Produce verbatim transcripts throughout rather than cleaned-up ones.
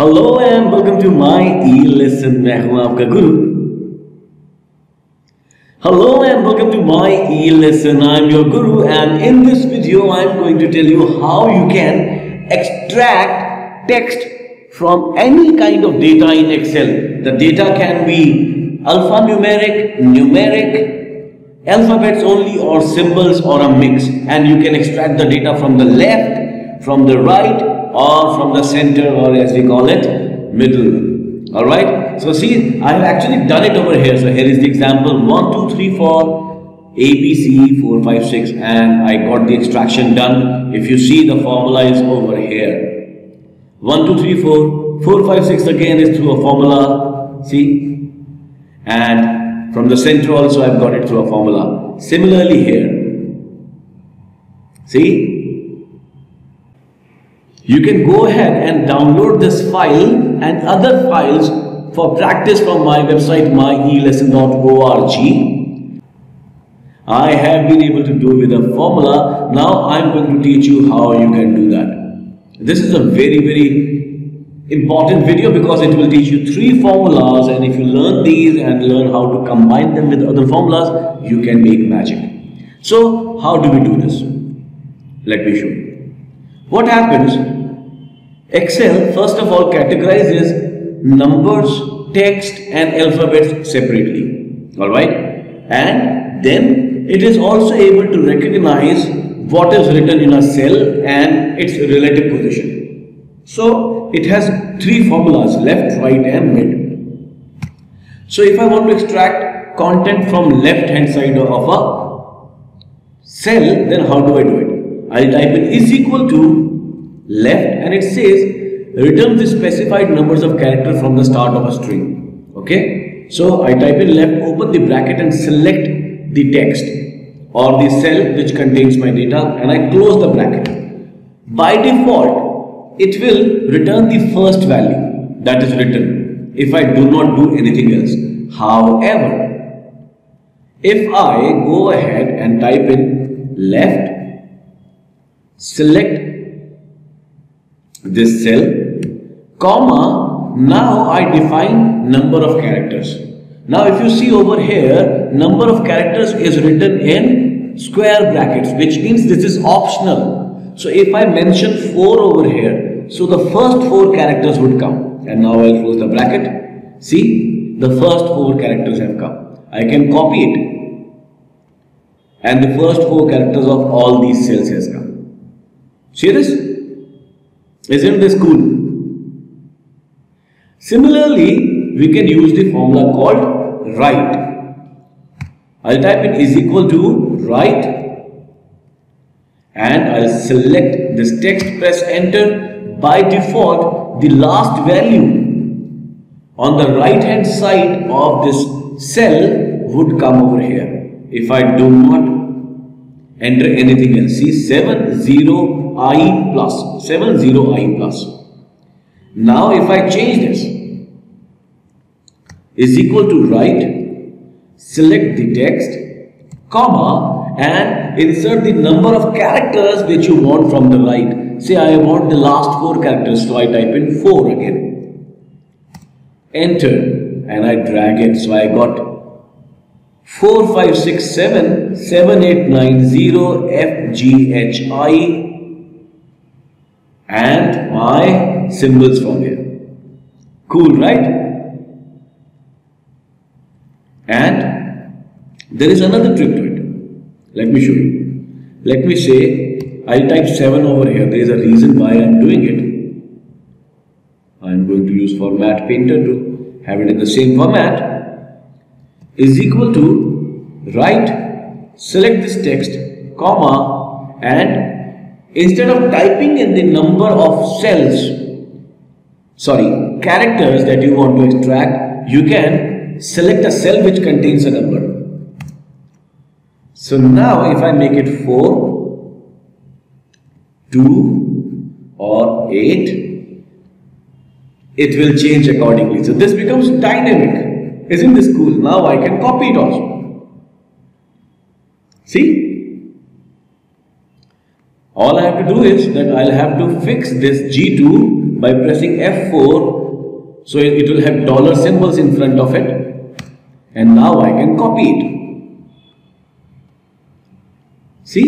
Hello and welcome to my e lesson. मैं हूं आपका गुरु। Hello and welcome to my e lesson. I am your guru and in this video I am going to tell you how you can extract text from any kind of data in Excel. The data can be alphanumeric, numeric, alphabets only, or symbols, or a mix, and you can extract the data from the left, from the right, or from the center, or as we call it, middle. All right. So see, I have actually done it over here. So here is the example: one, two, three, four, A, B, C, four, five, six, and I got the extraction done. If you see, the formula is over here: one, two, three, four, four, five, six. Again, is through a formula. See, and from the center also I've got it through a formula. Similarly here, see, you can go ahead and download this file and other files for practice from my website my e lesson dot org. I have been able to do with a formula. Now I'm going to teach you how you can do that. This is a very very important video because it will teach you three formulas, and if you learn these and learn how to combine them with other formulas, you can make magic. So how do we do this? Let me show you. What happens? Excel first of all categorizes numbers, text and alphabets separately. Alright? And then it is also able to recognize what is written in a cell and its relative position. So it has three formulas: left, right and mid. So if I want to extract content from left hand side of a cell, then how do I do it? I'll type in is equal to left and it says return the specified numbers of characters from the start of a string. Okay, so I type in left, open the bracket and select the text or the cell which contains my data, and I close the bracket. By default it will return the first value that is written if I do not do anything else. However, if I go ahead and type in left, select this cell, comma, now I define number of characters. Now if you see over here, number of characters is written in square brackets, which means this is optional. So if I mention four over here, so the first four characters would come, and now I'll close the bracket. See, the first four characters have come. I can copy it, and the first four characters of all these cells has come. See this? Isn't this cool? Similarly, we can use the formula called right. I'll type in is equal to right, and I'll select this text, press enter. By default, the last value on the right hand side of this cell would come over here if I do not enter anything else. See, seven zero i plus, seven zero i plus. Now if I change this is equal to right, select the text, comma, and insert the number of characters which you want from the right. Say I want the last four characters, so I type in four again, enter, and I drag it. So I got four, five, six, seven, seven, eight, nine, zero, F, G, H, I, and my symbols from here. Cool, right? And there is another trick to it. Let me show you. Let me say I'll type seven over here. There is a reason why I'm doing it. I'm going to use format painter to have it in the same format. Is equal to right, select this text, comma, and instead of typing in the number of cells, sorry, characters that you want to extract, you can select a cell which contains a number. So now if I make it four, two or eight, it will change accordingly. So this becomes dynamic. Isn't this cool? Now I can copy it also. See, All I have to do is that I'll have to fix this G two by pressing F four, so it, it will have dollar symbols in front of it, and now I can copy it. See?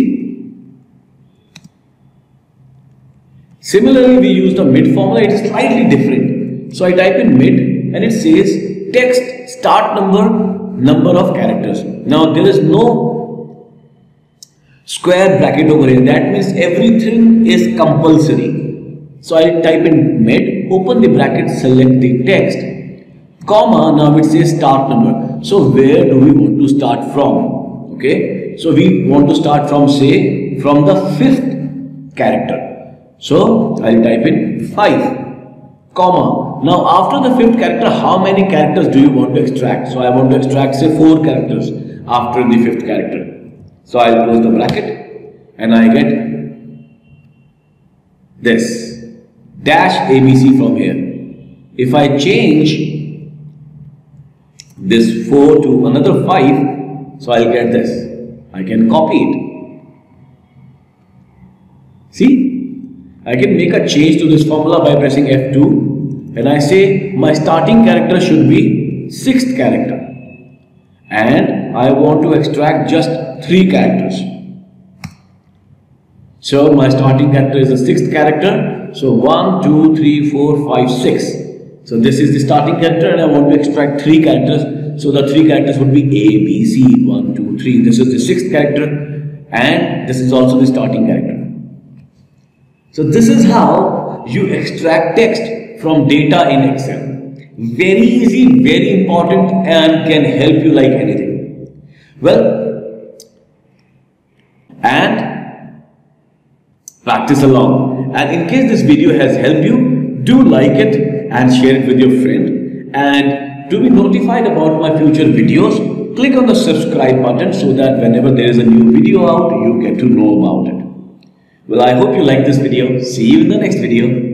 Similarly, we used a mid formula, it is slightly different. So I type in mid and it says text start number, number of characters. Now there is no square bracket over here, that means everything is compulsory. So I type in mid, open the bracket, select the text, comma, now it says start number. So where do we want to start from? Okay, so we want to start from, say, from the fifth character. So I'll type in five, comma. Now after the fifth character, how many characters do you want to extract? So I want to extract, say, four characters after the fifth character. So I'll close the bracket and I get this dash A B C from here. If I change this four to another five, so I'll get this. I can copy it. See, I can make a change to this formula by pressing F two, and I say my starting character should be sixth character, and I want to extract just three characters. So my starting character is the sixth character. So one, two, three, four, five, six. So this is the starting character and I want to extract three characters. So the three characters would be A, B, C, one, two, three. This is the sixth character and this is also the starting character. So this is how you extract text from data in Excel. Very easy, very important, and can help you like anything. Well, and practice along, and in case this video has helped you, do like it and share it with your friend, and to be notified about my future videos, click on the subscribe button so that whenever there is a new video out, you get to know about it. Well, I hope you like this video. See you in the next video.